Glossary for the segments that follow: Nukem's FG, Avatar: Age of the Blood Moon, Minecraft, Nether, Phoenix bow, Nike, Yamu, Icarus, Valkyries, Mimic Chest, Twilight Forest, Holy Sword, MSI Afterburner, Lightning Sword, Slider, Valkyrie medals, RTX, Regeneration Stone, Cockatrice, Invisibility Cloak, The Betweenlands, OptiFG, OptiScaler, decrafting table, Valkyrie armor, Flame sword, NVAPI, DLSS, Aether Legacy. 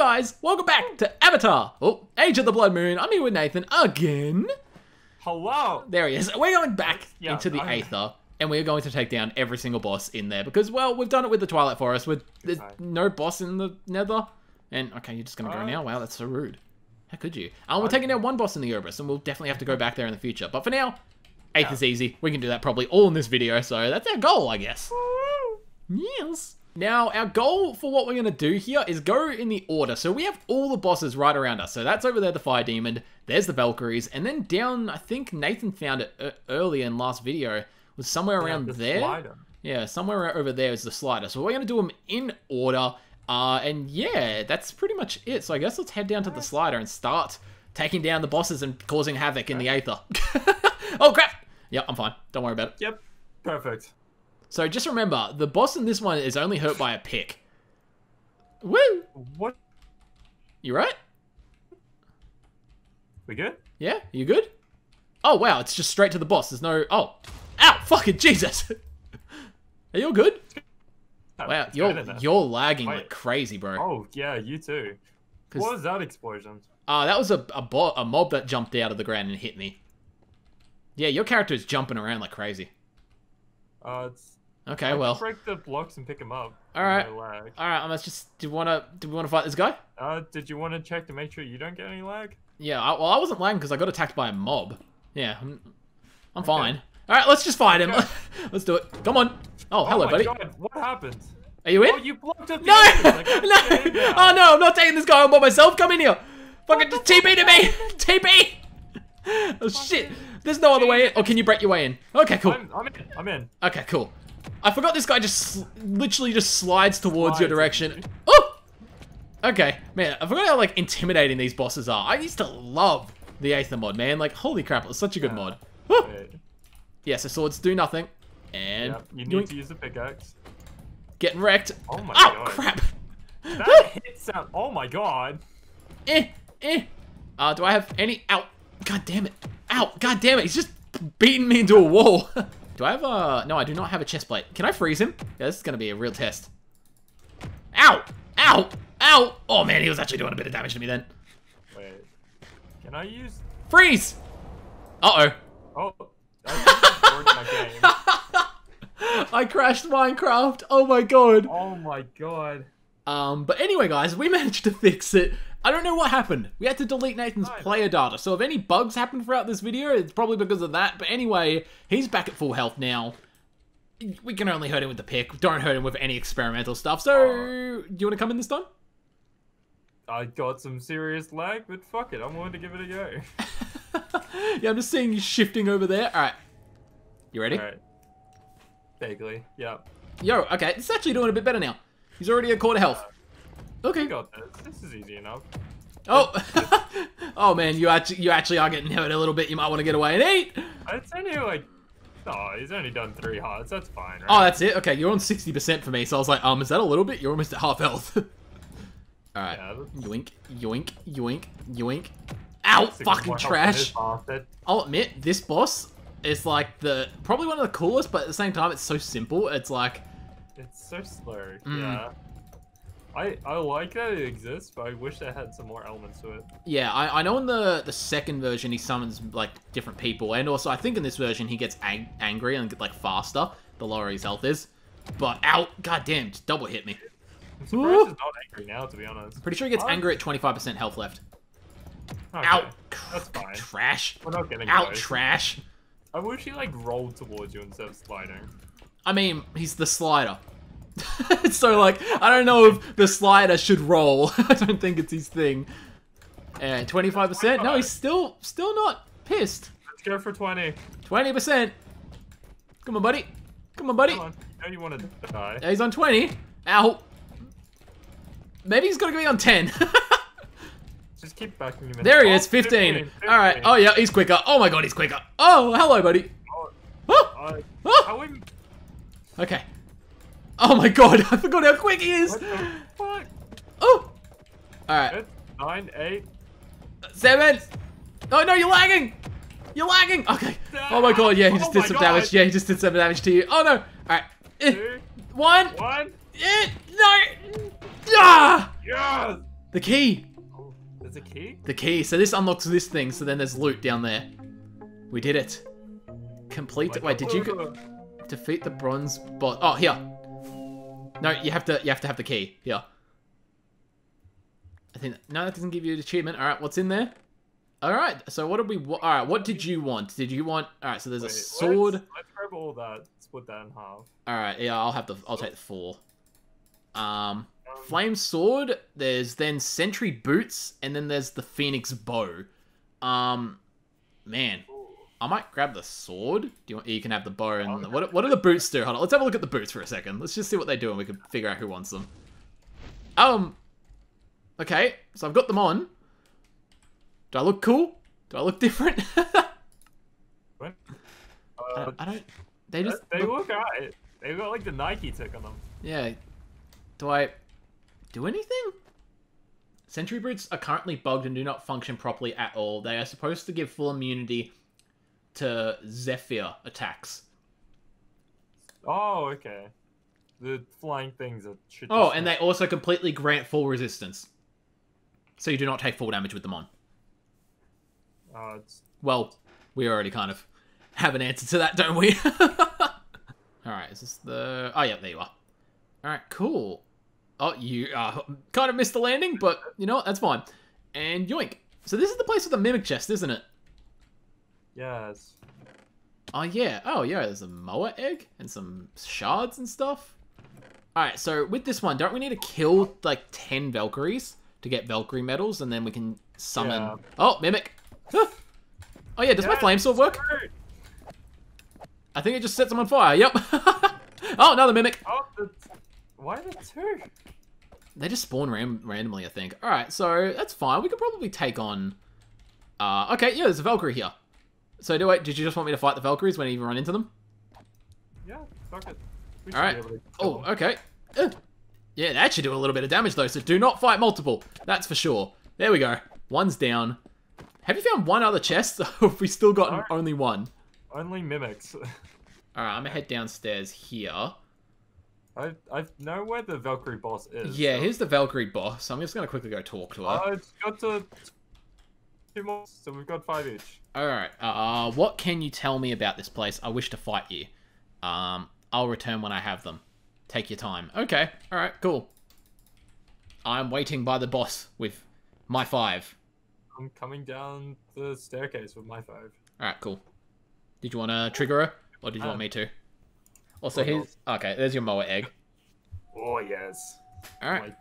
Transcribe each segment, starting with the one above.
guys, welcome back to Avatar, Age of the Blood Moon. I'm here with Nathan again. Hello. There he is. We're going back into the Aether, and we're going to take down every single boss in there because, well, we've done it with the Twilight Forest. There's no boss in the Nether. And, okay, you're just going to go now? Wow, that's so rude. How could you? We're taking down one boss in the Urbis, and we'll definitely have to go back there in the future. But for now, Aether's easy. We can do that probably all in this video, so that's our goal, I guess. Yes. Now, our goal for what we're going to do here is go in the order. So we have all the bosses right around us. So that's over there, the Fire Demon. There's the Valkyries. And then down, I think Nathan found it earlier in last video, was somewhere around there. Slider. Yeah, somewhere over there is the Slider. So we're going to do them in order. And yeah, that's pretty much it. So I guess let's head down to the Slider and start taking down the bosses and causing havoc in the Aether. Oh, crap. Yeah, I'm fine. Don't worry about it. Yep. Perfect. So just remember, the boss in this one is only hurt by a pick. Woo! What? You right? We good? Yeah, you good? Oh, wow, it's just straight to the boss. There's no... Oh. Ow! Fucking Jesus! Are you all good? No, wow, you're lagging like crazy, bro. Oh, yeah, you too. What was that explosion? That was a mob that jumped out of the ground and hit me. Yeah, your character is jumping around like crazy. It's... Okay, well. Break the blocks and pick them up. All right. Alright, I must just... Do we want to fight this guy? Did you want to check to make sure you don't get any lag? Yeah, well, I wasn't lagging because I got attacked by a mob. Yeah, I'm fine. Alright, let's just fight him. Let's do it. Come on. Oh, hello, buddy. Oh my god, what happened? Are you in? Oh, you blocked up the enemy. No! Oh no, I'm not taking this guy on by myself. Come in here. Fucking just TP to me. TP! Oh shit. There's no other way in. Or can you break your way in? Okay, cool. I'm in. Okay, cool. I forgot this guy just literally just slides towards your direction. Oh! Okay, man, I forgot how like intimidating these bosses are. I used to love the Aether mod, man. Like, holy crap, it was such a good mod. Oh! Yeah, so swords do nothing. And you need to use the pickaxe. Getting wrecked. Oh my god. Oh, crap. That hit sound. Oh my god. Do I have any... Ow. God damn it. Ow, god damn it, he's just beating me into a wall. Do I have a... No, I do not have a chest plate. Can I freeze him? Yeah, this is going to be a real test. Ow! Ow! Ow! Oh, man, he was actually doing a bit of damage to me then. Wait. Can I use... Freeze! Uh-oh. Oh. I crashed Minecraft. Oh, my god. Oh, my god. But anyway, guys, we managed to fix it. I don't know what happened. We had to delete Nathan's player data. So if any bugs happened throughout this video, it's probably because of that. But anyway, he's back at full health now. We can only hurt him with the pick. Don't hurt him with any experimental stuff. So, do you want to come in this time? I got some serious lag, but fuck it. I'm willing to give it a go. Yeah, I'm just seeing you shifting over there. All right. You ready? All right. Vaguely. Yeah. Yo, okay. This is actually doing a bit better now. He's already at quarter health. Okay. Got this. This is easy enough. Oh, oh man, you actually are getting hit a little bit. You might want to get away and eat. It's only like, oh, he's only done 3 hearts. That's fine, right? Oh, that's it. Okay, you're on 60% for me, so I was like, is that a little bit? You're almost at half health. All right. Yeah, yoink, yoink, yoink, yoink. Ow! Fucking trash. I'll admit, this boss is like probably one of the coolest, but at the same time, it's so simple. It's like, it's so slow. Yeah. I like that it exists, but I wish they had some more elements to it. Yeah, I know in the second version he summons like different people, and also I think in this version he gets angry and like faster the lower his health is. But out, goddamn, just double hit me. I'm surprised he's not angry now, to be honest. I'm pretty sure he gets angry at 25% health left. Okay. Out, that's fine. Trash. We're not getting out, trash. I wish he like rolled towards you instead of sliding. I mean, he's the Slider. So like, I don't know if the Slider should roll. I don't think it's his thing. And 25%? No, he's still not pissed. Let's go for 20. 20%. Come on, buddy. Come on, buddy. Come on. You know you want to die. Yeah, he's on 20. Ow. Maybe he's going to be on 10. Just keep backing him in. There he is, 15. 15. All right. Oh, yeah, he's quicker. Oh, my God, he's quicker. Oh, hello, buddy. Oh. Oh. Oh. Okay. Oh my god, I forgot how quick he is! What the fuck? Oh! Alright. 9, 8, 7! Oh no, you're lagging! You're lagging! Okay. Oh my god, yeah, he just did some damage. Yeah, he just did some damage to you. Oh no! Alright. 2, 1! No! Ah! Yes! The key! Oh, there's a key? The key. So this unlocks this thing, so then there's loot down there. We did it. Complete it. Wait, did you go defeat the bronze boss? Oh, here. No, you have to have the key. Here. I think no, that doesn't give you an achievement. Alright, what's in there? Alright, so what did we alright, what did you want? Did you want alright, so there's a sword. Let's grab all that, split that in half. Alright, yeah, I'll take the 4. Flame sword, there's then sentry boots, and then there's the Phoenix bow. Man. I might grab the sword. Do you want? You can have the bow. And what do the boots do? Hold on, let's have a look at the boots for a second. Let's just see what they do, and we can figure out who wants them. Okay, so I've got them on. Do I look cool? Do I look different? What? I don't. They just. They look alright. They've got like the Nike tick on them. Yeah. Do I do anything? Sentry boots are currently bugged and do not function properly at all. They are supposed to give full immunity to Zephyr attacks. Oh, okay. The flying things are... Oh, and they also completely grant full resistance. So you do not take full damage with them on. Well, we already kind of have an answer to that, don't we? Alright, is this the... Oh, yeah, there you are. Alright, cool. Oh, you kind of missed the landing, but you know what? That's fine. And yoink. So this is the place with the Mimic Chest, isn't it? Yes. Oh, yeah. Oh, yeah, there's a Moa egg and some shards and stuff. Alright, so with this one, don't we need to kill, like, 10 Valkyries to get Valkyrie medals, and then we can summon... Yeah. Oh, Mimic! Oh, yeah, does my flame sword work? Hurt. I think it just sets them on fire, yep. Oh, another Mimic! Oh, why are there two? They just spawn randomly, I think. Alright, so that's fine. We could probably take on... okay, yeah, there's a Valkyrie here. So did you just want me to fight the Valkyries when you run into them? Yeah, fuck it. Alright. Oh, okay. Yeah, that should do a little bit of damage though, so do not fight multiple. That's for sure. There we go. One's down. Have you found one other chest? Have we still got only one? Only Mimics. Alright, I'm gonna head downstairs here. I know where the Valkyrie boss is. Yeah, so. Here's the Valkyrie boss. I'm just gonna quickly go talk to her. It's got to... 2 more, so we've got 5 each. Alright, what can you tell me about this place? I wish to fight you. I'll return when I have them. Take your time. Okay, alright, cool. I'm waiting by the boss with my 5. I'm coming down the staircase with my 5. Alright, cool. Did you want to trigger her? Or did you want me to? Also, here's... Okay, there's your Moa egg. Oh, yes. Alright.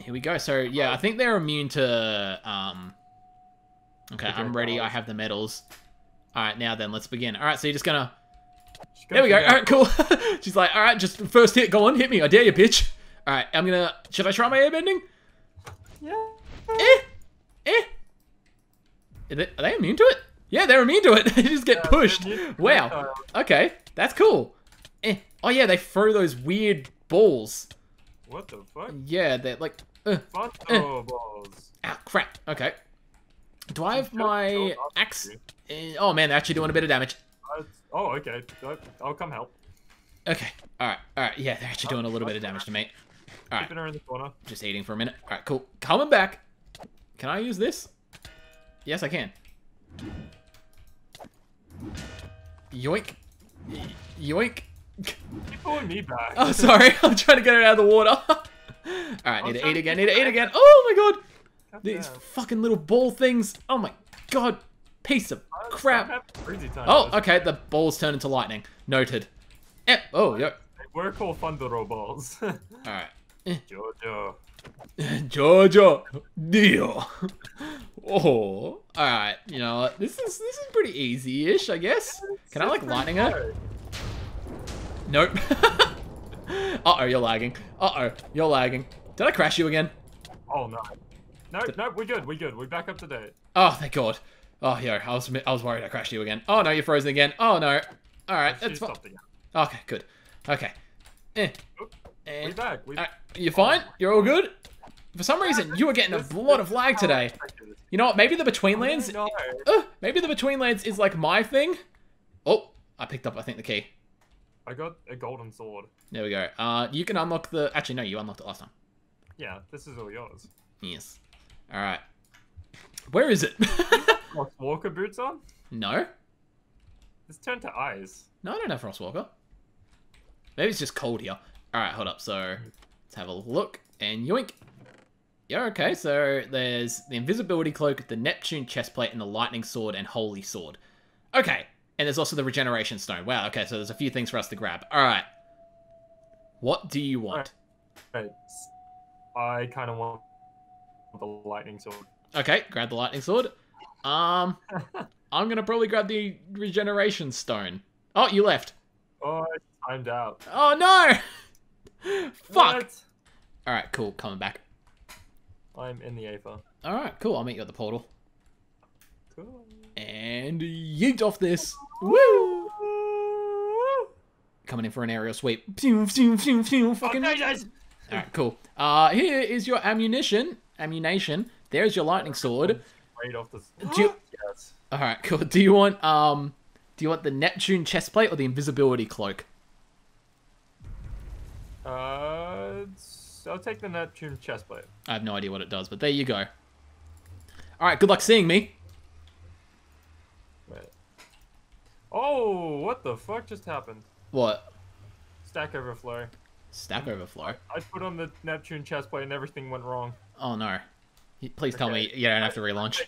Here we go. So, yeah, I think they're immune to... Okay, I'm ready. I have the medals. Alright, now then, let's begin. Alright, so you're just gonna... There we go. Alright, cool. She's like, alright, just first hit. Go on, hit me. I dare you, bitch. Alright, I'm gonna... Should I try my airbending? Yeah. Are they immune to it? Yeah, they're immune to it. They just get pushed. Wow. Okay, that's cool. Oh, yeah, they throw those weird balls. What the fuck? Yeah, they're like... balls. Ah, crap. Okay. Do I have my axe? Oh man, they're actually doing a bit of damage. Oh, okay. I'll come help. Okay. Alright. Alright. Yeah, they're actually doing a little bit of damage to me. Alright. Keeping her in the corner. Just eating for a minute. Alright, cool. Coming back. Can I use this? Yes, I can. Yoink. Yoink. Keep pulling me back. Oh, sorry. I'm trying to get her out of the water. Alright, need to eat again. Oh my god. These fucking little ball things. Oh my god. Piece of crap. Oh, okay. The balls turn into lightning. Noted. Oh, yep. They were called Thundero balls. Alright. Jojo. Jojo. Dio. Oh. Alright. You know what? This is pretty easy-ish, I guess. Can I, like, lightning her? Nope. Uh-oh, you're lagging. Uh-oh, you're lagging. Did I crash you again? Oh, no. No, we're good, we're back up to date. Oh, thank god. Oh, yo, I was worried I crashed you again. Oh, no, you're frozen again. Oh, no. Alright, that's fine. Okay, good. Okay. We're back. You're fine? You're all good? For some reason, you were getting a lot of lag today. You know what, maybe the Betweenlands... maybe the Betweenlands is like my thing. Oh, I picked up, I think, the key. I got a golden sword. There we go. You can unlock the... Actually, no, you unlocked it last time. Yeah, this is all yours. Yes. All right. Where is it? Frostwalker boots on? No. It's turned to eyes. No, I don't have Frostwalker. Maybe it's just cold here. All right, hold up. So let's have a look and yoink. Yeah, okay. So there's the Invisibility Cloak, the Neptune Chestplate, and the Lightning Sword and Holy Sword. Okay. And there's also the Regeneration Stone. Wow, okay, so there's a few things for us to grab. Alright. What do you want? Right. I kind of want the Lightning Sword. Okay, grab the Lightning Sword. I'm going to probably grab the Regeneration Stone. Oh, you left. Oh, it's timed out. Oh, no! Fuck! Alright, cool, coming back. I'm in the Aether. Alright, cool, I'll meet you at the portal. Cool. And yeet off this. Woo! Coming in for an aerial sweep. Fucking nice. All right, cool. Here is your ammunition. There's your lightning sword. Right off the. Yes. All right, cool. Do you want the Neptune chestplate or the invisibility cloak? I'll take the Neptune chestplate. I have no idea what it does, but there you go. All right, good luck seeing me. Oh, what the fuck just happened? What? Stack overflow. Stack overflow? I put on the Neptune chestplate and everything went wrong. Oh no. Please tell me you don't have to relaunch.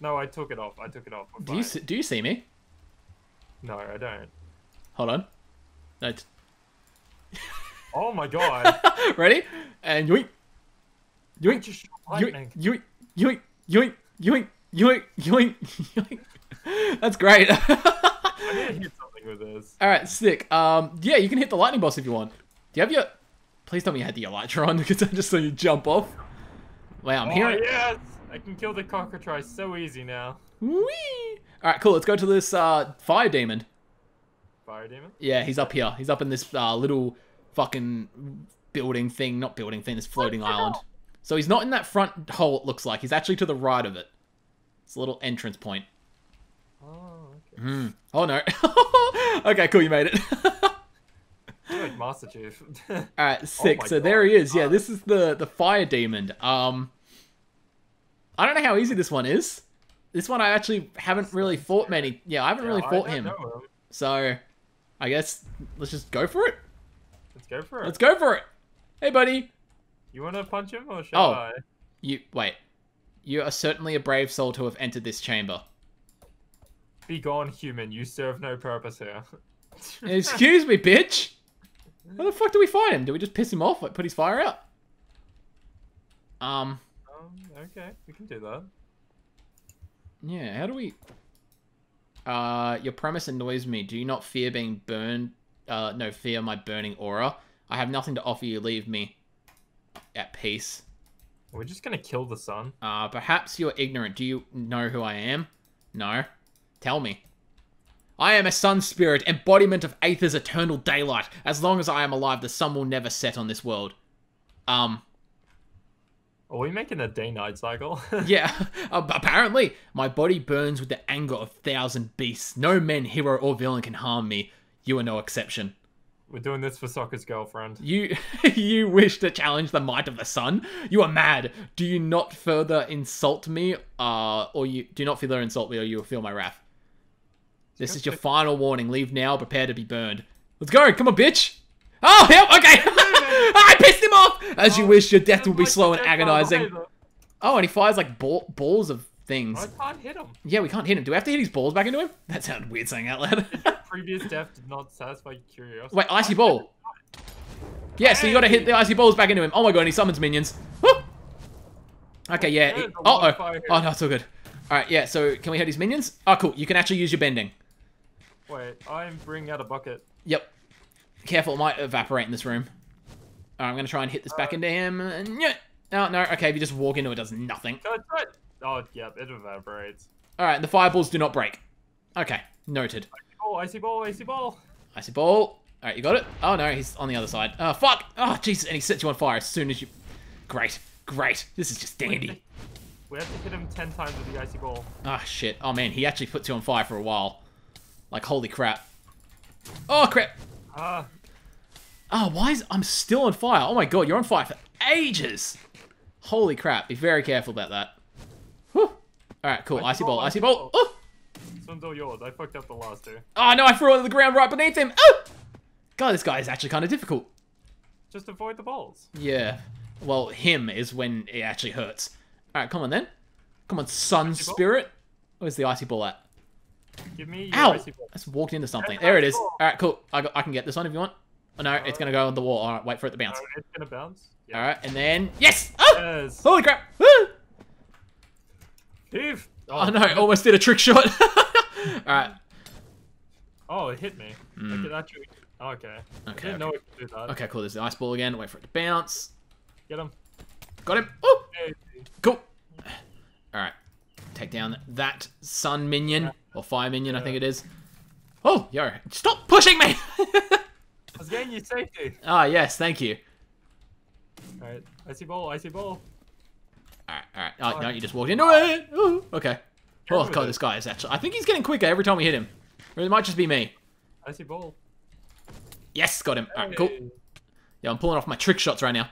No, I took it off. We're fine. Do you see me? No, I don't. Hold on. No. Oh my god. Ready? And yoink. Yoink. Yoink. Yoink. Yoink. Yoink. Yoink. Yoink. Yoink. Yoink. That's great. I need to hit something with this. Alright, sick. Yeah, you can hit the lightning boss if you want. Do you have your... Please tell me you had the elytra on, because I just saw you jump off. Wow, I'm here. Oh, yes! I can kill the cockatrice so easy now. Whee! Alright, cool. Let's go to this fire demon. Fire demon? Yeah, he's up here. He's up in this little fucking building thing. Not building thing, this floating island. So he's not in that front hole, it looks like. He's actually to the right of it. It's a little entrance point. Oh. Mm. Oh no. Okay, cool, you made it. Good, Master Chief. Alright, sick. Oh so God. There he is. Yeah, this is the fire demon. I don't know how easy this one is. This one I actually haven't really fought many. Yeah, I haven't really fought him. So I guess let's just go for it. Let's go for it. Hey buddy. You wanna punch him or shall I? You wait. You are certainly a brave soul to have entered this chamber. Be gone, human. You serve no purpose here. Excuse me, bitch. How the fuck do we fight him? Do we just piss him off? Like, put his fire out? Okay, we can do that. Yeah, how do we... your premise annoys me. Do you not fear being burned? No, fear my burning aura. I have nothing to offer you. Leave me at peace. We're just gonna kill the sun. Perhaps you're ignorant. Do you know who I am? No. Tell me. I am a sun spirit, embodiment of Aether's eternal daylight. As long as I am alive, the sun will never set on this world. Are we making a day-night cycle? Yeah, apparently. My body burns with the anger of 1,000 beasts. No man, hero, or villain can harm me. You are no exception. We're doing this for Sokka's girlfriend. You wish to challenge the might of the sun? You are mad. Do you not further insult me? Or you do not further insult me, or you will feel my wrath. This is your final warning. Leave now. Prepare to be burned. Let's go. Come on, bitch. Oh, help. Okay. I pissed him off. As you wish, your death will be slow and agonizing. Oh, and he fires like balls of things. I can't hit him. Yeah, we can't hit him. Do we have to hit his balls back into him? That sounded weird saying out loud. Previous death did not satisfy your curiosity. Wait, icy ball. Yeah, so you got to hit the icy balls back into him. Oh my god, and he summons minions. Woo! Okay, yeah. Uh-oh. Oh, no, it's all good. All right, yeah, so can we hit his minions? Oh, cool. You can actually use your bending. Wait, I'm bringing out a bucket. Yep. Careful, it might evaporate in this room. All right, I'm going to try and hit this back into him. No, no. Okay, if you just walk into it, it does nothing. Can I try it? Oh, yep, it evaporates. All right, the fireballs do not break. Okay, noted. Icy ball, icy ball, icy ball. Icy ball. All right, you got it? Oh, no, he's on the other side. Oh, fuck. Oh, Jesus, and he sets you on fire as soon as you... Great, great. This is just dandy. We have to hit him 10 times with the icy ball. Ah, shit. Oh, man, he actually puts you on fire for a while. Like, holy crap. Oh, crap. Oh, why is... I'm still on fire. Oh, my God. You're on fire for ages. Holy crap. Be very careful about that. Whew. Alright, cool. Icy Bolt. Icy Bolt. Oh! This one's all yours. I fucked up the last two. Oh, no. I threw it to the ground right beneath him. Oh! God, this guy is actually kind of difficult. Just avoid the balls. Yeah. Well, him is when it actually hurts. Alright, come on then. Come on, Sun Spirit. Where's the Icy Ball at? Give me your Icy Ball. I just walked into something. There it is. Alright, cool. I can get this one if you want. Oh, no, it's going to go on the wall. Alright, wait for it to bounce. It's going to bounce. Yeah. Alright, and then... Yes! Oh! Yes. Holy crap! Woo! Steve! Oh, no, almost did a trick shot. Alright. Oh, it hit me. Mm. Like, actually... oh, okay. I didn't know it could do that. Okay, cool. There's the Ice Ball again. Wait for it to bounce. Get him. Got him. Oh! Cool. Alright. Take down that sun minion. Yeah. Or fire minion, I think it is. Oh, yo. Stop pushing me! I was getting you safety. Ah, yes. Thank you. Alright. Icy Ball. Icy Ball. Alright. Alright. Oh, no. You just walked into it. Ooh. Okay. Get oh, God. This guy is actually... I think he's getting quicker every time we hit him. Or it might just be me. Icy Ball. Yes. Got him. Alright. Cool. Yo, I'm pulling off my trick shots right now.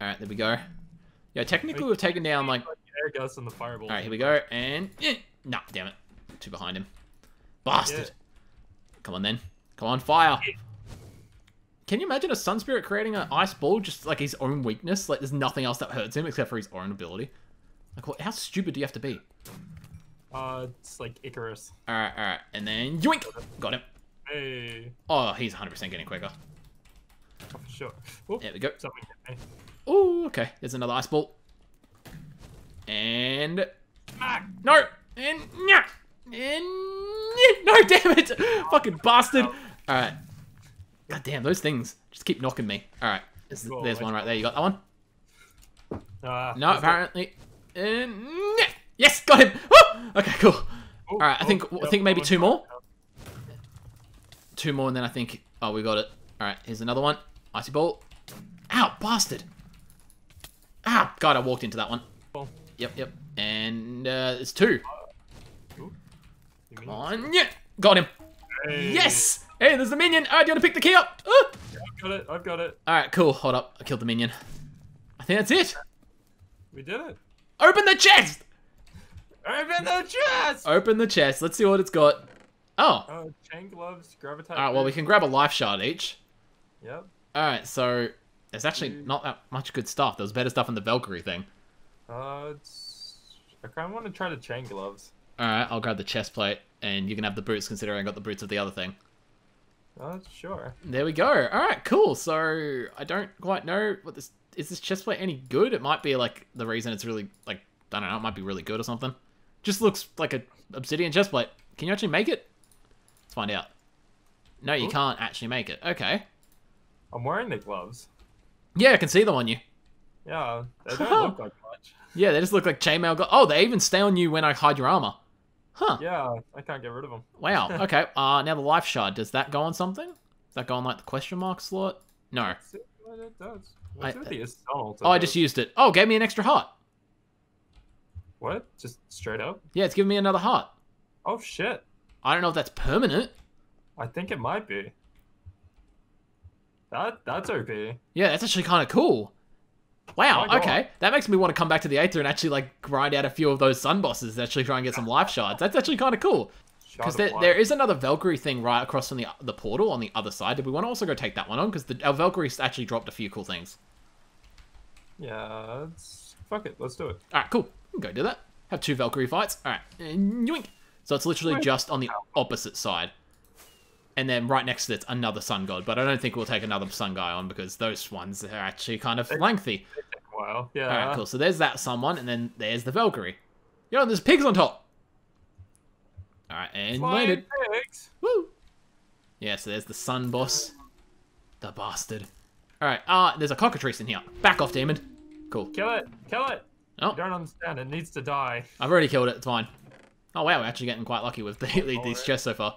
Alright, there we go. Yeah, technically we've taken down like... air gusts and the fireball. Alright, here we go. And... nah, damn it. Two behind him. Bastard. Yeah. Come on then. Come on, fire. Yeah. Can you imagine a Sun Spirit creating an ice ball just like his own weakness? Like there's nothing else that hurts him except for his own ability. Like, what, how stupid do you have to be? It's like Icarus. Alright, alright. And then... yoink! Got him. Hey. Oh, he's 100% getting quicker. Oh, for sure. Whoop, there we go. Something hit me. Oh, okay. There's another ice ball. And... no! And... yeah! And... no, damn it! Fucking bastard! Alright. God damn, those things just keep knocking me. Alright. There's one right there. You got that one? No, apparently. And... yeah. Yes! Got him! Oh! Okay, cool. Alright, I think maybe two more. Two more and then I think... oh, we got it. Alright, here's another one. Icy ball. Ow, bastard! Ah, God, I walked into that one. Yep, yep. And it's two. Come on. Yeah. Got him. Hey. Yes. Hey, there's the minion. All right, do you want to pick the key up? Yeah, I've got it. I've got it. All right, cool. Hold up. I killed the minion. I think that's it. We did it. Open the chest. Open the chest. Open the chest. Let's see what it's got. Oh. Chain gloves, gravitate. All right, well, we can grab a life shard each. Yep. All right, so there's actually not that much good stuff. There was better stuff in the Valkyrie thing. I kind of want to try the chain gloves. Alright, I'll grab the chest plate, and you can have the boots, considering I got the boots of the other thing. Sure. There we go. Alright, cool. So, I don't quite know what this... is this chest plate any good? It might be, like, the reason it's really, like... I don't know, it might be really good or something. Just looks like a obsidian chest plate. Can you actually make it? Let's find out. No, you can't actually make it. Okay. I'm wearing the gloves. Yeah, I can see them on you. Yeah, they don't look like much. Yeah, they just look like chainmail gloves. Oh, they even stay on you when I hide your armor. Huh. Yeah, I can't get rid of them. Wow, okay. Now the life shard, does that go on something? Does that go on, like, the question mark slot? No. That's it. What it does. What's with the assault? Oh, I just used it. Oh, gave me an extra heart. What? Just straight up? Yeah, it's giving me another heart. Oh, shit. I don't know if that's permanent. I think it might be. That's OP. Yeah, that's actually kind of cool. Wow, okay. That makes me want to come back to the Aether and actually, like, grind out a few of those sun bosses and actually try and get some life shards. That's actually kind of cool. Because there is another Valkyrie thing right across from the portal on the other side. Did we want to also go take that one on? Because our Valkyries actually dropped a few cool things. Yeah, fuck it. Let's do it. Alright, cool. We can go do that. Have two Valkyrie fights. Alright. Yoink. So it's literally just on the opposite side. And then right next to it's another sun god, but I don't think we'll take another sun guy on because those ones are actually kind of lengthy. They take a while. Yeah. All right, cool. So there's that someone, and then there's the Valkyrie. Yo, there's pigs on top. All right, and landed. Woo. Yeah. So there's the sun boss, the bastard. All right. There's a cockatrice in here. Back off, demon. Cool. Kill it. Kill it. Oh. You don't understand. It needs to die. I've already killed it. It's fine. Oh wow, we're actually getting quite lucky with these chests so far.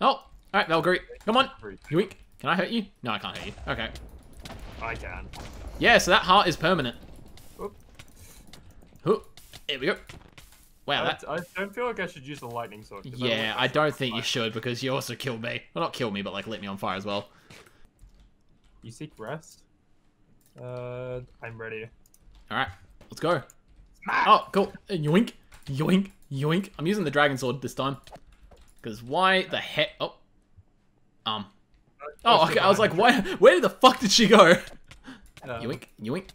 Oh. Alright, Valkyrie, come on. Yoink. Can I hurt you? No, I can't hurt you. Okay. I can. Yeah, so that heart is permanent. Oop. Oop. There we go. Wow, I don't feel like I should use the lightning sword. Yeah, I don't think you should because you also killed me. Well, not kill me, but like lit me on fire as well. You seek rest? I'm ready. Alright, let's go. Oh, cool. Yoink, yoink, yoink. I'm using the dragon sword this time. Because why the heck? Oh. Oh, okay. I was like, why? Where the fuck did she go? Yoink, yoink.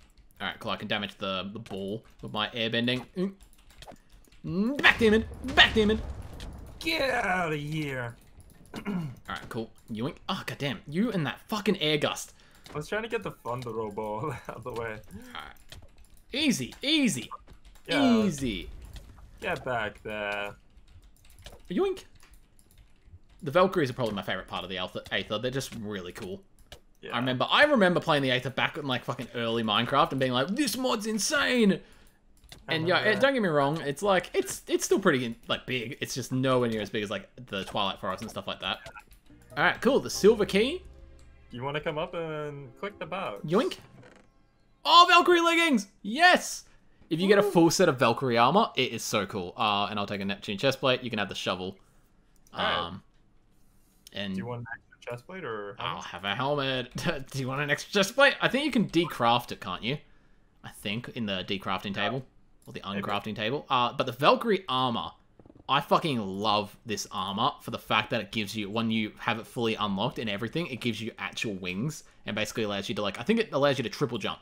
Alright, cool. I can damage the ball with my airbending. Backdammon! Backdammon! Get out of here! Alright, cool. Yoink. Oh, goddamn. You and that fucking air gust. I was trying to get the Thundero ball out of the way. Alright. Easy, easy, yeah, easy. Get back there. Yoink. The Valkyries are probably my favorite part of the Aether. They're just really cool. Yeah. I remember playing the Aether back in like fucking early Minecraft and being like, this mod's insane. And yeah, don't get me wrong, it's like it's still pretty like big. It's just nowhere near as big as like the Twilight Forest and stuff like that. All right, cool. The silver key. You want to come up and click the box? Yoink. Oh, Valkyrie leggings! Yes! If you get a full set of Valkyrie armor, it is so cool. And I'll take a Neptune chestplate. You can have the shovel. And do you want an extra chestplate or? I'll have a helmet. Do you want an extra chestplate? I think you can decraft it, can't you? I think in the decrafting table or the uncrafting table. But the Valkyrie armor, I fucking love this armor for the fact that it gives you, when you have it fully unlocked and everything, it gives you actual wings and basically allows you to like. I think it allows you to triple jump.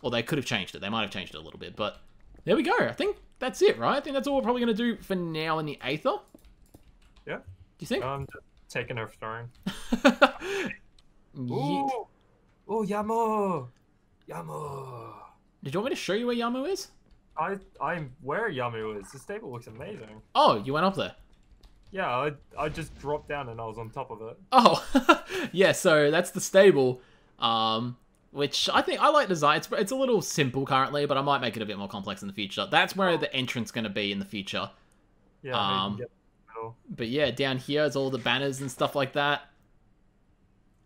Or they could have changed it. They might have changed it a little bit, but there we go. I think that's it, right? I think that's all we're probably going to do for now in the Aether. Yeah. Do you think? I'm just taking her throne. Ooh. Oh, Yamu. Yamu. Did you want me to show you where Yamu is? I'm where Yamu is. This table looks amazing. Oh, you went up there. Yeah, I just dropped down and I was on top of it. Oh, yeah. So that's the stable. Which I think I like design. It's a little simple currently, but I might make it a bit more complex in the future. That's where the entrance is going to be in the future. Yeah. But yeah, down here is all the banners and stuff like that.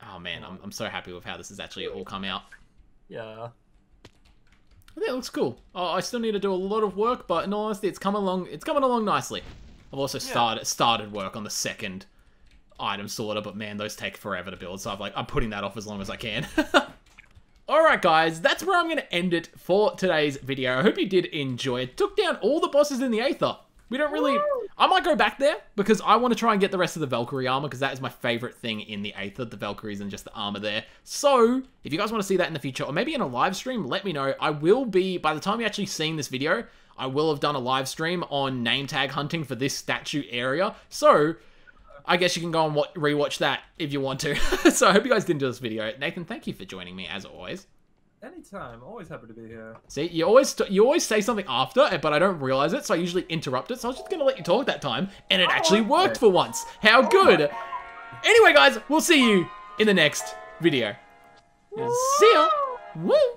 Oh man, I'm so happy with how this has actually all come out. Yeah. I think it looks cool. Oh, I still need to do a lot of work, but in all honesty, it's coming along. It's coming along nicely. I've also started work on the second item sorter, but man, those take forever to build. So I'm putting that off as long as I can. Alright guys, that's where I'm going to end it for today's video. I hope you did enjoy it. Took down all the bosses in the Aether. We don't really... I might go back there because I want to try and get the rest of the Valkyrie armor because that is my favorite thing in the Aether, the Valkyries and just the armor there. So, if you guys want to see that in the future or maybe in a live stream, let me know. I will be, by the time you're actually seeing this video, I will have done a live stream on name tag hunting for this statue area. So... I guess you can go and rewatch that if you want to. So I hope you guys did enjoy this video. Nathan, thank you for joining me as always. Anytime, always happy to be here. See, you always say something after, but I don't realize it, so I usually interrupt it. So I was just gonna let you talk that time, and it actually worked for once. How good! Anyway, guys, we'll see you in the next video. See ya. Woo!